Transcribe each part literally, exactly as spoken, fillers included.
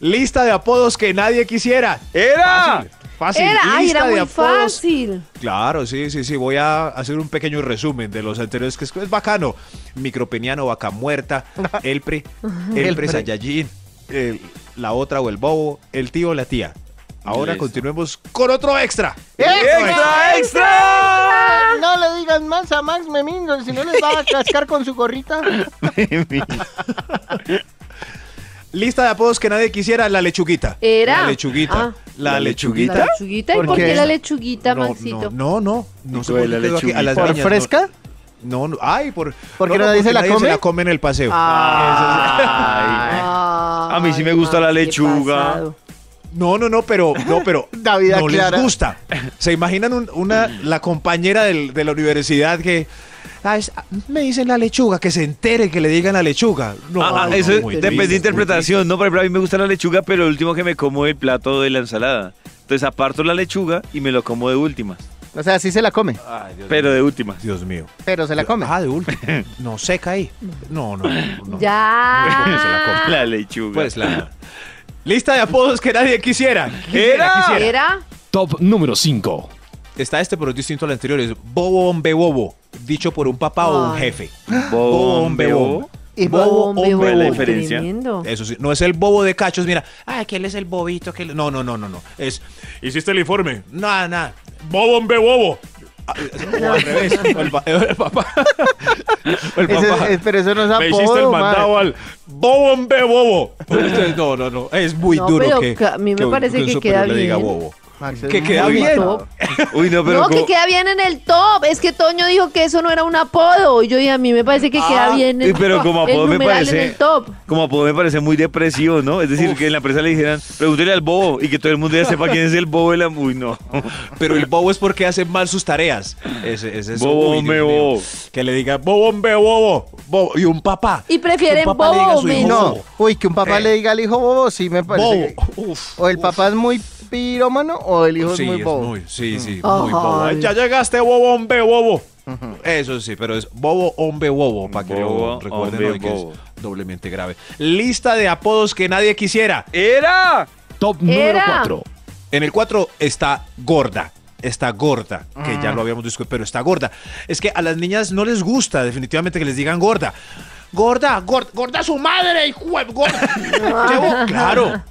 Lista de apodos que nadie quisiera. ¡Era! Fácil. Fácil. Era, ay, era muy apodos. Fácil. Claro, sí, sí, sí. Voy a hacer un pequeño resumen de los anteriores, que es, es bacano. Micropeniano, vaca muerta, elpre, elpre, sayayín, el, la otra o el bobo, el tío o la tía. Ahora Listo. Continuemos con otro extra. ¡Extra, extra! extra! No le digan más a Max Memindo, si no les va a cascar con su gorrita. Lista de apodos que nadie quisiera, la lechuguita. Era. La lechuguita. Ah. ¿La, ¿La lechuguita? ¿La lechuguita? ¿Y por, ¿por qué la lechuguita, no, Maxito? No, no, no. no, no se la lechuguita. A las ¿Por niñas, fresca? No, no, no. Ay, por, porque no, nadie, porque se, la nadie come? se la come en el paseo. Ah, ay, ay, a mí sí me gusta ay, la lechuga. No, no, no, pero no, pero David no Clara. Les gusta. ¿Se imaginan un, una, la compañera del, de la universidad que... me dicen la lechuga, que se entere que le digan la lechuga? No, ah, no, eso no, depende triste, de interpretación, ¿no? Por ejemplo, a mí me gusta la lechuga, pero el último que me como el plato de la ensalada. Entonces aparto la lechuga y me lo como de últimas. O sea, sí se la come. Ay, pero mío. de últimas. Dios mío. Pero se la come. Ah, de última. No, seca ahí. No, no, no. no. Ya. No, se la come. La lechuga. Pues la... Lista de apodos que nadie quisiera. Era. Era. Top número cinco. Está este, pero es distinto al anterior. Es bobo, hombre, bobo. Dicho por un papá Ay. o un jefe. Bobo, hombre, bobo. Y bobo, hombre, bobo. La diferencia. Tremendo. Eso sí. No es el bobo de cachos. Mira, ay, que él es el bobito. Que él... No, no, no, no, no. Es, ¿hiciste el informe? Nada, nada. Bobo, hombre, bobo. No, al revés. O el, pa el papá. O el papá. Ese, es, pero eso no es apodo. Me hiciste el mandado madre. al bobo, hombre, bobo. No, no, no. Es muy no, duro pero que, que. A mí me que parece que, que queda bien. Le diga bobo. Max, que queda bien. Top. Uy, no, pero no que queda bien en el top. Es que Toño dijo que eso no era un apodo. Y yo y a mí me parece que ah, queda bien en el, pero como apodo el me parece, en el top. Como apodo me parece muy depresivo, ¿no? Es decir, Uf. que en la empresa le dijeran, pregúntele al bobo y que todo el mundo ya sepa quién es el bobo. De la... Uy, no. Pero el bobo es porque hace mal sus tareas. Ese, ese es bobo, me bobo. Que le diga bobo, me bobo. bobo. Y un papá. Y prefieren papá bobo, me No. Uy, que un papá eh. le diga al hijo bobo, sí me parece. Bobo. Uf, o el uf. papá es muy pirómano o el hijo sí, es muy bobo. Es muy, sí, sí, uh-huh. muy bobo. Ay, ya llegaste, bobo, hombre, bobo. Uh-huh. Eso sí, pero es bobo, hombre, bobo, para que lo recuerden hoy, que es doblemente grave. Lista de apodos que nadie quisiera. Era. Top número cuatro. En el cuatro está gorda. Está gorda, que uh-huh. ya lo habíamos discutido, pero está gorda. Es que a las niñas no les gusta definitivamente que les digan gorda. Gorda, gorda, gorda su madre, hijo de gorda. Llevo, claro.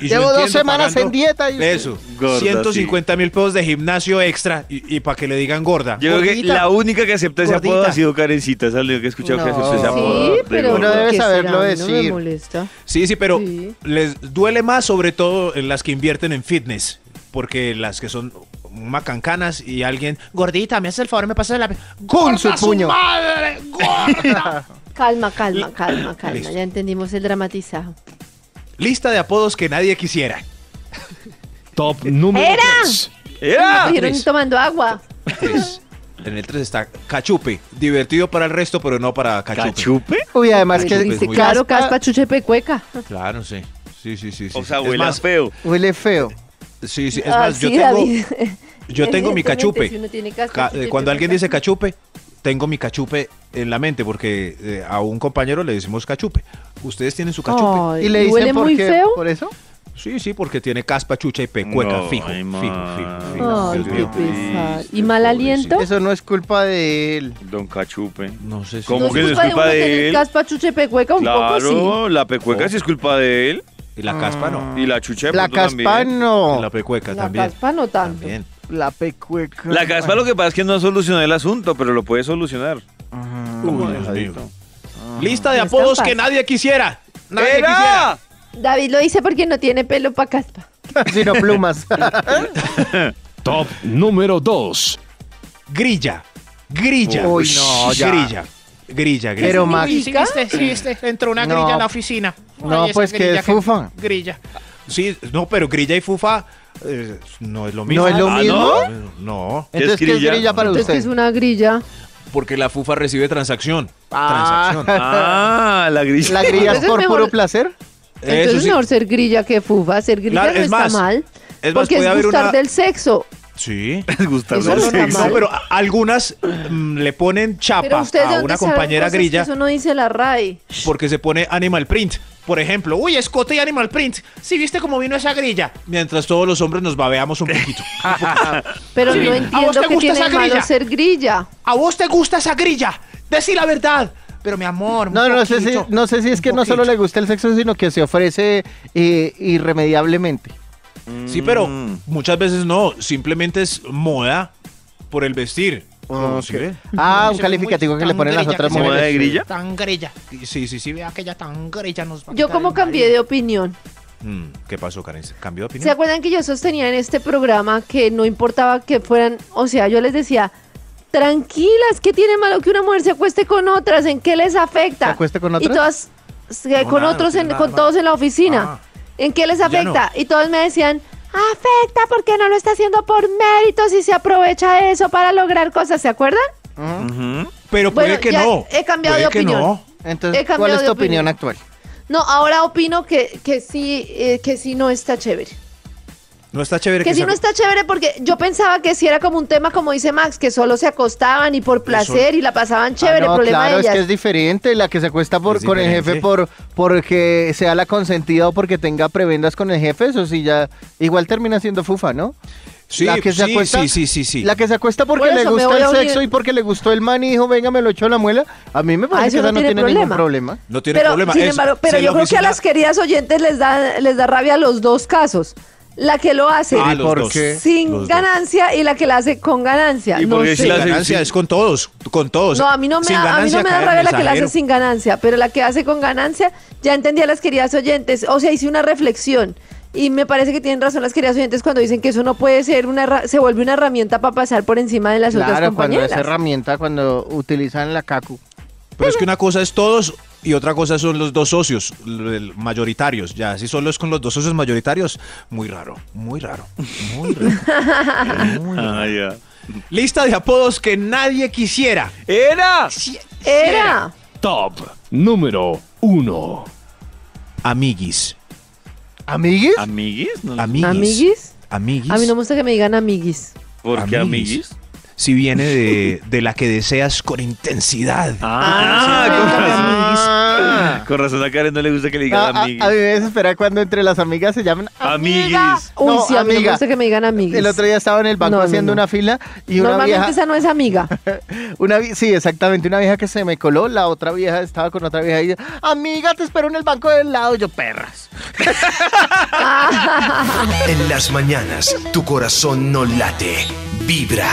Y Llevo dos semanas en dieta. Y eso, gorda, ciento cincuenta mil sí. pesos de gimnasio extra y, y para que le digan gorda. Yo Gordita. creo que la única que acepta ese apodo ha sido Karencita. Es la única que he escuchado no. que acepta ese apodo. Sí, pero uno debe saberlo decir. No me molesta. Sí, sí, pero sí. les duele más, sobre todo en las que invierten en fitness, porque las que son macancanas y alguien, gordita, me hace el favor, me pasa la... Con su puño. Su madre, gorda. Calma, calma, calma, calma. Listo. Ya entendimos el dramatizado. Lista de apodos que nadie quisiera. Top número ¡Era! tres. ¡Era! Me cogieron tomando agua. tres. En el tres está cachupe. Divertido para el resto, pero no para cachupe. ¿Cachupe? Uy, además que dice claro, caspa, chuchepe, cueca. Claro, sí. Sí, sí, sí. sí. O sea, huele más feo. Huele feo. Sí, sí. Es ah, más, sí, yo David. tengo, yo tengo mi cachupe. Si uno tiene caspa, Ca cuando alguien dice cachupe, tengo mi cachupe en la mente, porque eh, a un compañero le decimos cachupe. Ustedes tienen su cachupe. Ay, ¿Y le dicen huele por muy qué? feo? ¿Por eso? Sí, sí, porque tiene caspa, chucha y pecueca. No, fijo, ay, fijo, fijo, fijo. Ay, qué pesar. ¿Y mal aliento? Eso no es culpa de él. Don cachupe. No sé si... ¿Cómo no que es culpa, culpa de, de él? Caspa, chucha y pecueca, un claro, poco Claro, sí. la pecueca oh. sí es culpa de él. Y la caspa no. Y la chucha La caspa también. no. Y la pecueca la también. La caspa no tanto. También. La pecueca. La caspa lo que pasa es que no ha solucionado el asunto, pero lo puede solucionar. Ajá. Uy, dejadito. Ajá. Lista de apodos que nadie quisiera. Nadie Era. quisiera. David lo dice porque no tiene pelo para caspa. Sino plumas. Top número dos. Grilla. Grilla. Uy, no, ya. Grilla. Grilla, grilla. Pero Max. Sí, existe. Entró una grilla no. en la oficina. No, Ay, pues que es fufa. Que... Grilla. Sí, no, pero grilla y fufa eh, no es lo mismo. ¿No es lo ah, mismo? No. no. Entonces, ¿qué es grilla, ¿qué es grilla para Entonces, usted? Es una grilla. Porque la fufa recibe transacción. Ah, transacción. ah la grilla. ¿La grilla es por mejor... puro placer? Entonces Eso sí. es mejor ser grilla que fufa. Ser grilla claro, no es está más, mal. Es más, porque puede es haber gustar una... del sexo. Sí, les gusta eso no, no, pero algunas mm, le ponen chapa a una compañera grilla. Eso no dice la R A E. Porque se pone animal print. Por ejemplo, uy, escote y Animal Print. ¿Sí viste cómo vino esa grilla? Mientras todos los hombres nos babeamos un poquito. Pero sí, no entiendo que tiene de malo ser grilla. ¿A vos te gusta esa grilla? Decí la verdad. Pero mi amor, no, no, poquito, no, sé si, no sé si es que poquito. No solo le gusta el sexo, sino que se ofrece eh, irremediablemente. Sí, pero muchas veces no, simplemente es moda por el vestir. Oh, okay. ¿Sí? Ah, un calificativo que le ponen las otras mujeres. ¿Moda de grilla? Tan grilla. Sí, sí, sí, vea que ya tan grilla nos va. Yo como cambié de opinión. ¿Qué pasó, Karen? ¿Cambió de opinión? ¿Se acuerdan que yo sostenía en este programa que no importaba que fueran, o sea, yo les decía... Tranquilas, ¿qué tiene malo que una mujer se acueste con otras? ¿En qué les afecta? ¿Se acueste con otras? Y todas, eh, no, con nada, otros, no, en, nada, con todos en la oficina. Ah, ¿en qué les afecta? No. Y todas me decían, afecta porque no lo está haciendo por méritos y se aprovecha eso para lograr cosas, ¿se acuerdan? Uh-huh. Pero puede bueno, que no. He cambiado puede de opinión. No. Entonces, ¿cuál es tu opinión actual? No, ahora opino que, que, sí, eh, que sí no está chévere. No está chévere. Que, que si se... no está chévere porque yo pensaba que si era como un tema, como dice Max, que solo se acostaban y por placer eso... y la pasaban chévere. Ah, no, problema claro, de ellas. Es que es diferente la que se acuesta por, con el jefe por porque sea la consentida o porque tenga prebendas con el jefe, eso sí ya igual termina siendo fufa, ¿no? Sí, la que sí, se acuesta, sí, sí, sí, sí. La que se acuesta porque por le gusta el sexo y porque le gustó el man y dijo, venga, me lo echó a la muela. A mí me parece ah, que esa no, no tiene problema. ningún problema. No tiene pero, problema. Sin es, embargo, pero yo creo que a las queridas oyentes les da, les da rabia los dos casos. La que lo hace ah, ¿por qué? sin los ganancia dos. Y la que la hace con ganancia. ¿Y no porque sé. Si la ganancia es con todos, con todos? No, a mí no me, da, a mí no me da rabia la que la hace sin ganancia, pero la que hace con ganancia, ya entendí a las queridas oyentes, o sea, hice una reflexión y me parece que tienen razón las queridas oyentes cuando dicen que eso no puede ser, una se vuelve una herramienta para pasar por encima de las claro, otras compañeras. Claro, cuando esa herramienta, cuando utilizan la cacu. Pero es que una cosa es todos y otra cosa son los dos socios mayoritarios. Ya, si solo es con los dos socios mayoritarios, muy raro, muy raro, muy raro. Muy raro. Ah, yeah. Lista de apodos que nadie quisiera. Era. Si era. Era. Top número uno. Amiguis. ¿Amiguis? ¿Amiguis? No, amiguis. ¿Amiguis? Amiguis. A mí no me gusta que me digan amiguis. ¿Por qué amiguis? Si viene de, de la que deseas con intensidad. Ah, ah, con, razón. ah con razón a Karen no le gusta que le digan amiguis. A, a mí me desespera cuando entre las amigas se llaman amiguis. Uy, no, sí, a mí me gusta que me digan amiguis. El otro día estaba en el banco no, haciendo no, no. una fila y una Normalmente vieja... esa no es amiga. una, sí, exactamente, una vieja que se me coló, la otra vieja estaba con otra vieja y yo, amiga, te espero en el banco del lado. Yo, perras. En las mañanas, tu corazón no late. Vibra.